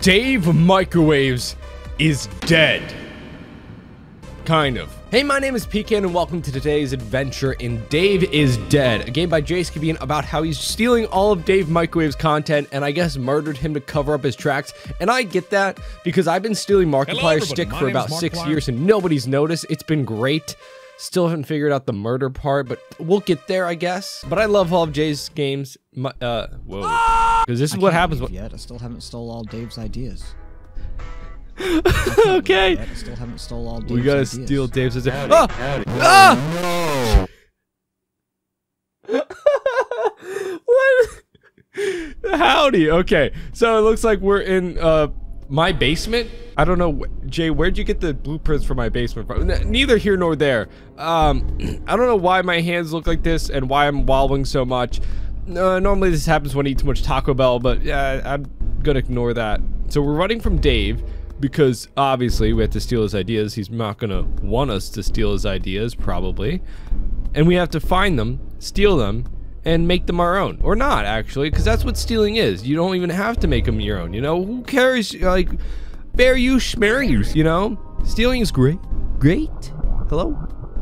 Dave Microwaves is dead. Kind of. Hey, my name is Pecan and welcome to today's adventure in Dave is Dead, a game by Jayskibean about how he's stealing all of Dave Microwave's content and I guess murdered him to cover up his tracks. And I get that because I've been stealing Markiplier's stick for about 6 years and nobody's noticed. It's been great. Still haven't figured out the murder part, but we'll get there, I guess. But I love all of Jay's games. Whoa. Because this is what happens. Yet I still haven't stole all Dave's ideas. Okay. I still haven't stole all Dave's. We gotta ideas. Steal Dave's ideas. Oh! Oh! No. What? Howdy. Okay. So it looks like we're in my basement. I don't know, Jay. Where'd you get the blueprints for my basement from? Neither here nor there. I don't know why my hands look like this and why I'm wallowing so much. Normally this happens when I eat too much Taco Bell, but yeah, I'm gonna ignore that. So we're running from Dave because obviously we have to steal his ideas. He's not gonna want us to steal his ideas, probably. And we have to find them, steal them, and make them our own. Or not, actually, because that's what stealing is. You don't even have to make them your own, you know? Who cares? Like, fair use, fair use, you know? Stealing is great. Great. Hello?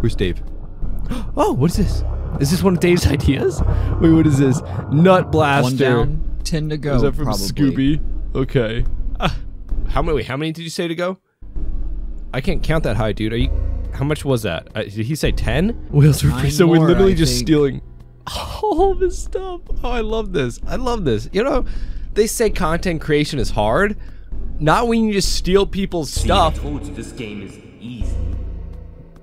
Where's Dave? Oh, what is this? Is this one of Dave's ideas? Wait, what is this? Nut blaster. One down, 10 to go. Is that from probably. Scooby? Okay. How many did you say to go? I can't count that high, dude. Are you? How much was that? Did he say 10? So we're literally just stealing all this stuff. Oh, I love this. I love this. You know, they say content creation is hard. Not when you just steal people's stuff. I told you this game is easy.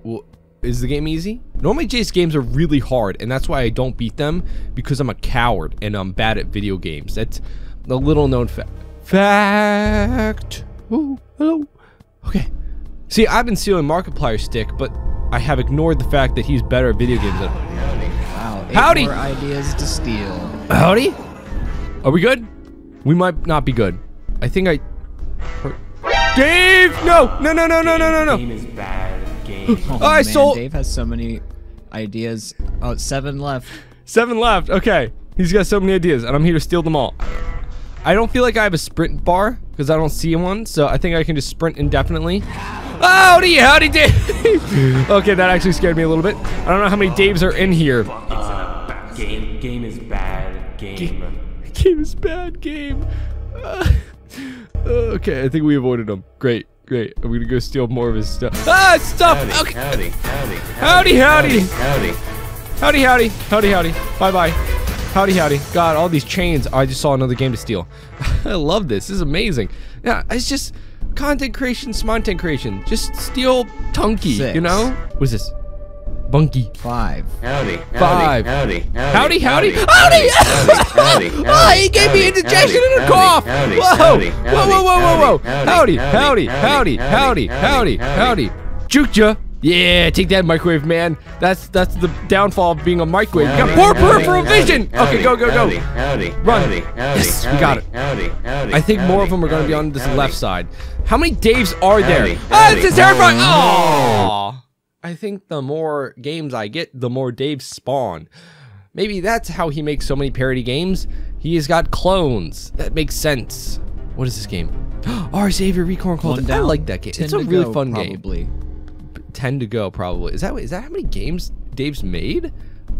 Well, is the game easy? Normally Jay's games are really hard, and that's why I don't beat them, because I'm a coward and I'm bad at video games. That's a little known fact. Ooh, hello. Okay. See, I've been stealing Markiplier's stick, but I have ignored the fact that he's better at video games than wow, howdy. More ideas to steal. Howdy? Are we good? We might not be good. I think I Dave! No. Game is bad. Oh, I sold. Dave has so many ideas. Oh, 7 left. 7 left. Okay, he's got so many ideas, and I'm here to steal them all. I don't feel like I have a sprint bar because I don't see one, so I think I can just sprint indefinitely. Howdy, Dave. Okay, that actually scared me a little bit. I don't know how many Daves are in here. Game is bad. Game is bad. Game. Okay, I think we avoided him. Great. Great. I'm gonna go steal more of his stuff. Ah, stuff! Okay. Howdy. Bye-bye. Howdy. God, all these chains. Oh, I just saw another game to steal. I love this. This is amazing. Yeah, it's just content creation, smontent creation. Just steal Tunky, 6. You know? What's this? Bunky. 5. Howdy. 5. Howdy. Oh, he gave me indigestion and a cough. Whoa. Howdy. Juked ya. Yeah, take that, microwave man. That's the downfall of being a microwave. You got poor peripheral vision. Okay, go. Run. Yes, we got it. I think more of them are gonna be on this left side. How many Daves are there? Ah, this is terrifying. Oh. I think the more games I get, the more Daves spawn. Maybe that's how he makes so many parody games. He has got clones. That makes sense. What is this game? Our Savior Recorn Called. I like that game. It's a really fun game. 10 to go, probably. Is that how many games Dave's made?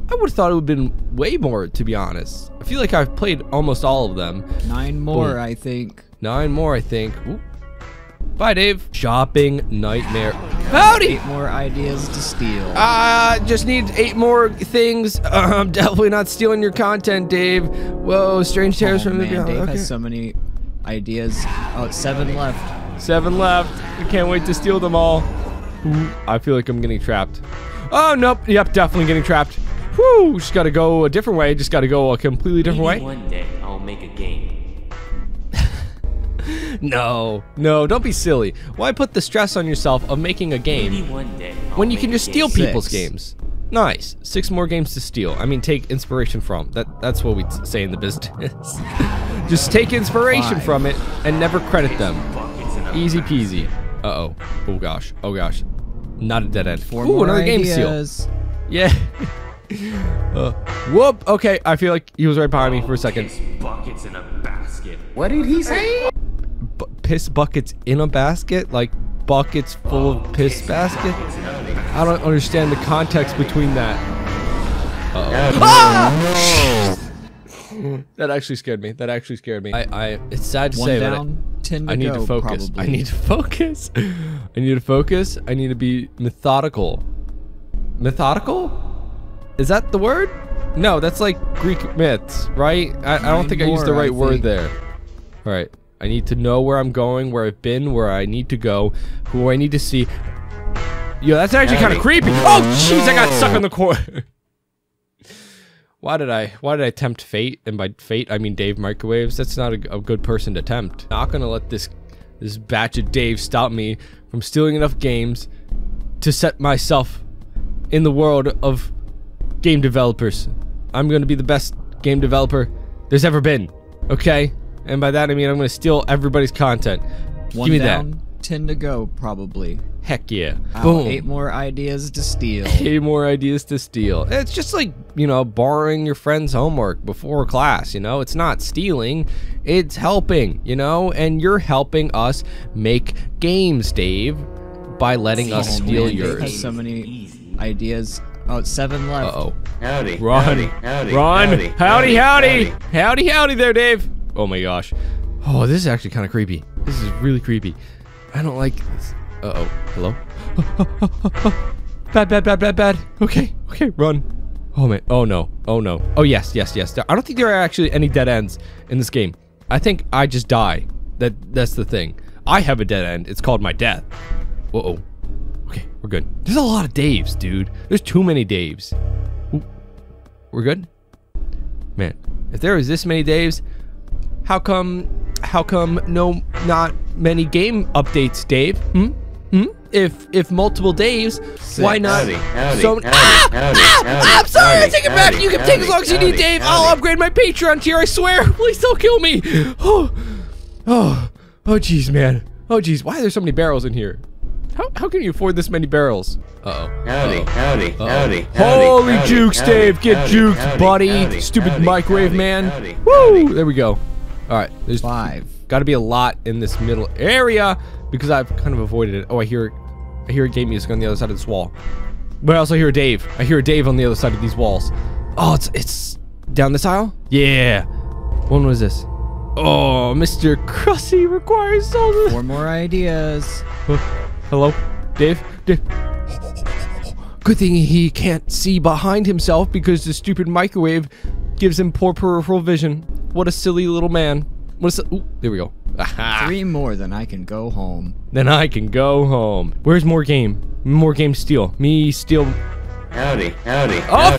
I would have thought it would have been way more, to be honest. I feel like I've played almost all of them. 9 more, I think. 9 more, I think. Ooh. Bye, Dave. Shopping nightmare. Howdy! 8 more ideas to steal. Just need 8 more things. I'm definitely not stealing your content, Dave. Whoa, strange terrors from the Dave has so many ideas. Oh, 7 left. 7 left. I can't wait to steal them all. I feel like I'm getting trapped. Oh, nope. Yep, definitely getting trapped. Whew, just gotta go a different way. Just gotta go a completely different way. Maybe one day I'll make a game. No, don't be silly. Why put the stress on yourself of making a game when you can just steal people's games? Nice. 6 more games to steal. I mean, take inspiration from. That's what we say in the business. Just take inspiration from it and never credit them. Easy peasy. Uh-oh. Oh, gosh. Not a dead end. Ooh, another game to steal. Yeah. Whoop. Okay, I feel like he was right behind me for a second. Buckets in a basket. What did he say? piss buckets in a basket? Like buckets full of piss basket? I don't understand the context between that. Uh-oh. Ah! That actually scared me. That actually scared me. It's sad to say that I need to focus. I need to focus. I need to focus. I need to be methodical. Methodical? Is that the word? No, that's like Greek myths, right? I don't think I used the right word there. All right. I need to know where I'm going, where I've been, where I need to go, who I need to see. Yo, that's actually kind of creepy. Oh, jeez, I got stuck in the corner. Why did I tempt fate? And by fate, I mean Dave Microwaves. That's not a good person to tempt. Not gonna let this batch of Dave stop me from stealing enough games to set myself in the world of game developers. I'm gonna be the best game developer there's ever been, okay? And by that I mean I'm gonna steal everybody's content. One Give me down, that. 10 to go, probably. Heck yeah. Boom. 8 more ideas to steal. 8 more ideas to steal. It's just like, you know, borrowing your friend's homework before class, you know? It's not stealing, it's helping, you know? And you're helping us make games, Dave, by letting us steal yours. I have so many ideas. Oh, 7 left. Uh-oh. Howdy. Run. Howdy. Howdy. Run. Howdy. Howdy. Howdy. Howdy. Howdy. Howdy there, Dave. Oh my gosh. Oh, this is actually kind of creepy. This is really creepy. I don't like this. Uh-oh. Hello? Bad, bad, bad, bad, bad. Okay. Okay, run. Oh man. Oh no. Oh no. Oh yes, yes, yes. I don't think there are actually any dead ends in this game. I think I just die. That's the thing. I have a dead end. It's called my death. Uh-oh. Okay, we're good. There's a lot of Daves, dude. There's too many Daves. Ooh. We're good? Man, if there was this many Daves, how come not many game updates, Dave? Hmm? Hmm? If multiple Daves, why not? I'm sorry, I take it back. You can take as long as you need, Dave. I'll upgrade my Patreon tier, I swear. Please don't kill me. Oh jeez, man. Oh jeez, why are there so many barrels in here? How can you afford this many barrels? Uh-oh. Howdy, howdy, howdy. Holy jukes, Dave. Get jukes, buddy. Stupid microwave man. Woo! There we go. All right. There's 5. Got to be a lot in this middle area because I've kind of avoided it. Oh, I hear game music on the other side of this wall. But I also hear Dave. I hear Dave on the other side of these walls. Oh, it's down this aisle? Yeah. When was this? Oh, Mr. Krusty requires soda. 4 more ideas. Hello, Dave? Dave. Good thing he can't see behind himself because the stupid microwave gives him poor peripheral vision. What a silly little man. What a ooh, there we go. Aha. 3 more, then I can go home. Then I can go home. Where's more game? More game steal. Me steal. Howdy, howdy. Oh,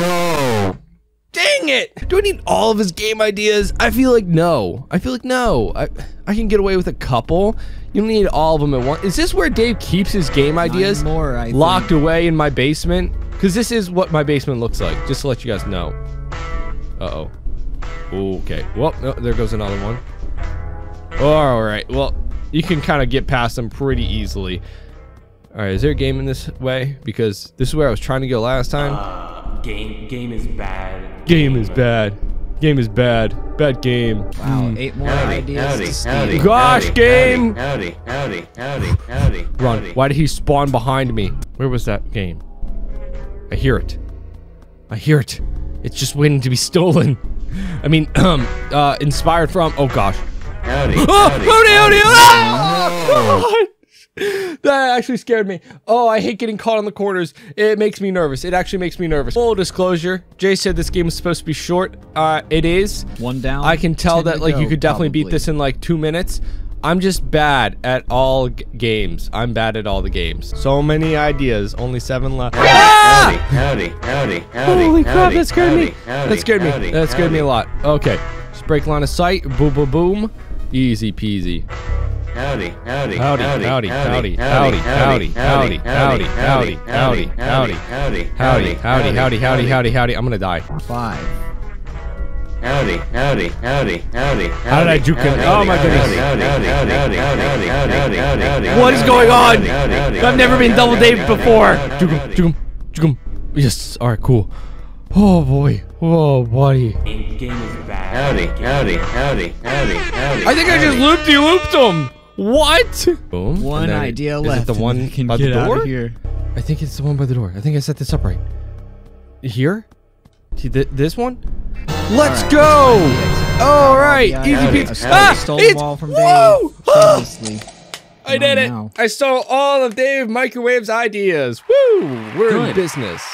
no. Dang it. Do I need all of his game ideas? I feel like no. I can get away with a couple. You don't need all of them at once. Is this where Dave keeps his game ideas locked away in my basement? Because this is what my basement looks like, just to let you guys know. Uh-oh. Okay. Well, no, there goes another one. All right. Well, you can kind of get past them pretty easily. All right. Is there a game in this way? Because this is where I was trying to go last time. Game is bad. Game is bad. Game is bad. Bad game. Wow, 8 more ideas. Gosh, game! Run. Why did he spawn behind me? Where was that game? I hear it. I hear it. It's just waiting to be stolen. I mean, inspired from. Oh, gosh. Howdy. Oh, God. That actually scared me. Oh, I hate getting caught in the corners. It makes me nervous. It actually makes me nervous. Full disclosure, Jay said this game was supposed to be short. It is. 1 down. I can tell that, like, you could definitely beat this in, like, 2 minutes. I'm just bad at all games. I'm bad at all the games. So many ideas, only 7 left. Howdy. Holy crap, that scared me. That scared me. That scared me a lot. Okay, just break line of sight. Boom, boom, boom. Easy peasy. Howdy. I'm gonna die. 5. Howdy. How did I juke him? Oh my goodness. What is going on? I've never been double Dave before. Juke him. Yes. All right, cool. Oh boy. Whoa, buddy. Game is bad. Howdy. I think I just looped them. What? Boom. One idea left. Is it the one by the door? Here. I think it's the one by the door. I think I set this up right. Here? See this one? Let's go! All right, easy peasy. Ah, stole the wall from Dave. I did it. I stole all of Dave Microwave's ideas. Woo! We're in business.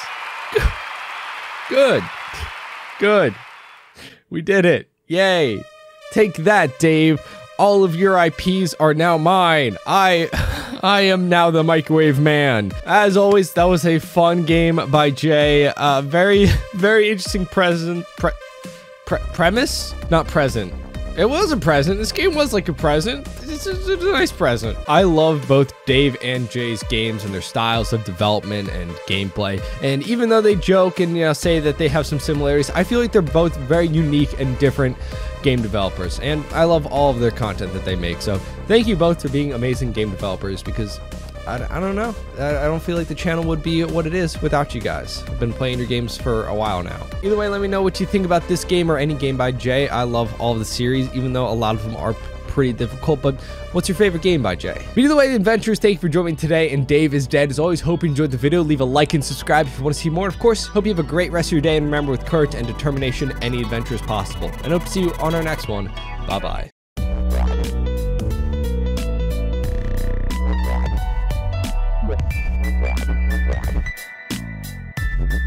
Good. We did it. Yay. Take that, Dave. All of your IPs are now mine. I am now the microwave man. As always, that was a fun game by Jay. Very, very interesting premise? Not present. It was a present. This game was like a present. It's a nice present. I love both Dave and Jay's games and their styles of development and gameplay. And even though they joke and, you know, say that they have some similarities, I feel like they're both very unique and different game developers. And I love all of their content that they make. So thank you both for being amazing game developers, because I don't know. I don't feel like the channel would be what it is without you guys. I've been playing your games for a while now. Either way, let me know what you think about this game or any game by Jay. I love all of the series, even though a lot of them are pretty difficult. But what's your favorite game by Jay? But either way, adventurers, thank you for joining me today. And Dave is Dead. As always, hope you enjoyed the video. Leave a like and subscribe if you want to see more. And of course, hope you have a great rest of your day. And remember, with courage and determination, any adventure is possible. And hope to see you on our next one. Bye-bye.